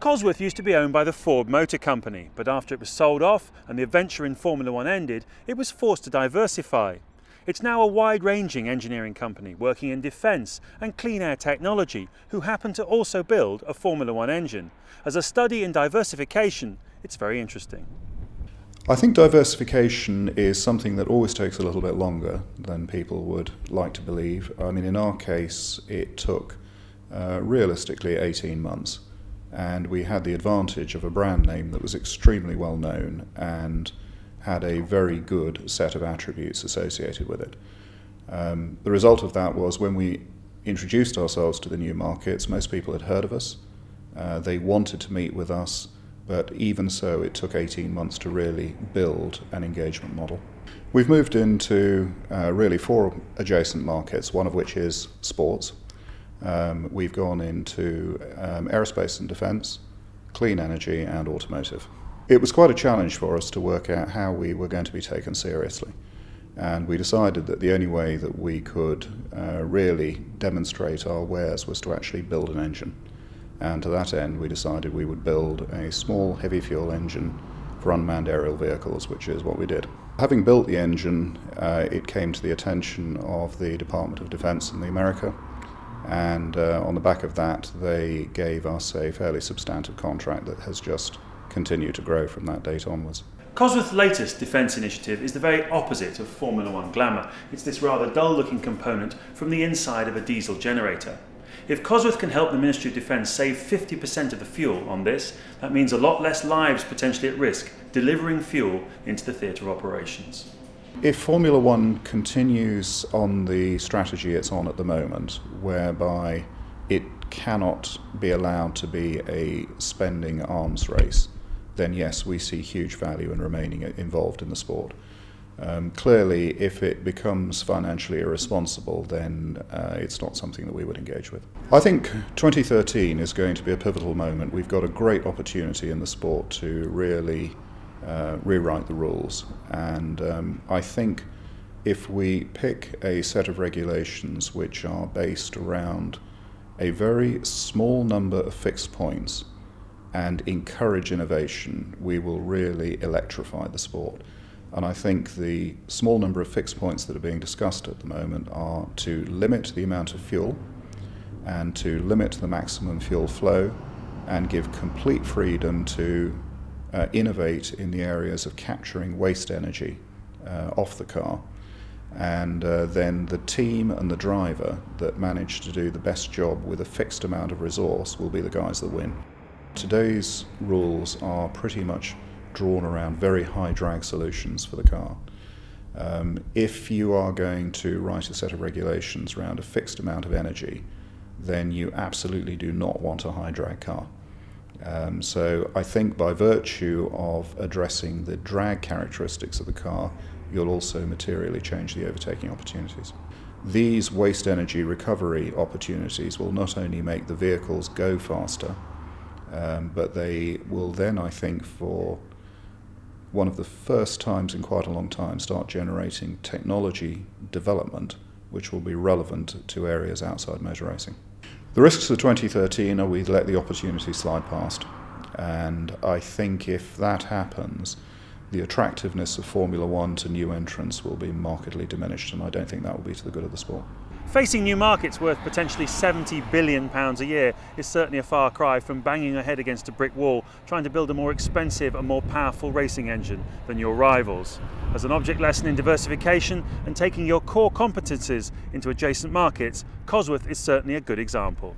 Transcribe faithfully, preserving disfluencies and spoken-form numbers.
Cosworth used to be owned by the Ford Motor Company, but after it was sold off and the adventure in Formula One ended, it was forced to diversify. It's now a wide-ranging engineering company working in defence and clean air technology, who happen to also build a Formula One engine. As a study in diversification, it's very interesting. I think diversification is something that always takes a little bit longer than people would like to believe. I mean, in our case, it took uh, realistically eighteen months. And we had the advantage of a brand name that was extremely well known and had a very good set of attributes associated with it. Um, the result of that was, when we introduced ourselves to the new markets, most people had heard of us. Uh, they wanted to meet with us, but even so, it took eighteen months to really build an engagement model. We've moved into uh, really four adjacent markets, one of which is sports. Um, we've gone into um, aerospace and defence, clean energy and automotive. It was quite a challenge for us to work out how we were going to be taken seriously, and we decided that the only way that we could uh, really demonstrate our wares was to actually build an engine. And to that end, we decided we would build a small heavy fuel engine for unmanned aerial vehicles, which is what we did. Having built the engine, uh, it came to the attention of the Department of Defence in America. And uh, on the back of that, they gave us a fairly substantive contract that has just continued to grow from that date onwards. Cosworth's latest defence initiative is the very opposite of Formula One glamour. It's this rather dull-looking component from the inside of a diesel generator. If Cosworth can help the Ministry of Defence save fifty percent of the fuel on this, that means a lot less lives potentially at risk delivering fuel into the theatre of operations. If Formula One continues on the strategy it's on at the moment, whereby it cannot be allowed to be a spending arms race, then yes, we see huge value in remaining involved in the sport. Um, clearly, if it becomes financially irresponsible, then uh, it's not something that we would engage with. I think twenty thirteen is going to be a pivotal moment. We've got a great opportunity in the sport to really Uh, rewrite the rules, and um, I think if we pick a set of regulations which are based around a very small number of fixed points and encourage innovation, we will really electrify the sport. And I think the small number of fixed points that are being discussed at the moment are to limit the amount of fuel and to limit the maximum fuel flow and give complete freedom to Uh, innovate in the areas of capturing waste energy uh, off the car, and uh, then the team and the driver that manage to do the best job with a fixed amount of resource will be the guys that win. Today's rules are pretty much drawn around very high drag solutions for the car. Um, if you are going to write a set of regulations around a fixed amount of energy, then you absolutely do not want a high drag car. Um, so I think by virtue of addressing the drag characteristics of the car, you'll also materially change the overtaking opportunities. These waste energy recovery opportunities will not only make the vehicles go faster, um, but they will then, I think, for one of the first times in quite a long time, start generating technology development which will be relevant to areas outside motor racing. The risks of twenty thirteen are we let the opportunity slide past, and I think if that happens, the attractiveness of Formula One to new entrants will be markedly diminished, and I don't think that will be to the good of the sport. Facing new markets worth potentially seventy billion pounds a year is certainly a far cry from banging your head against a brick wall trying to build a more expensive and more powerful racing engine than your rivals. As an object lesson in diversification and taking your core competences into adjacent markets, Cosworth is certainly a good example.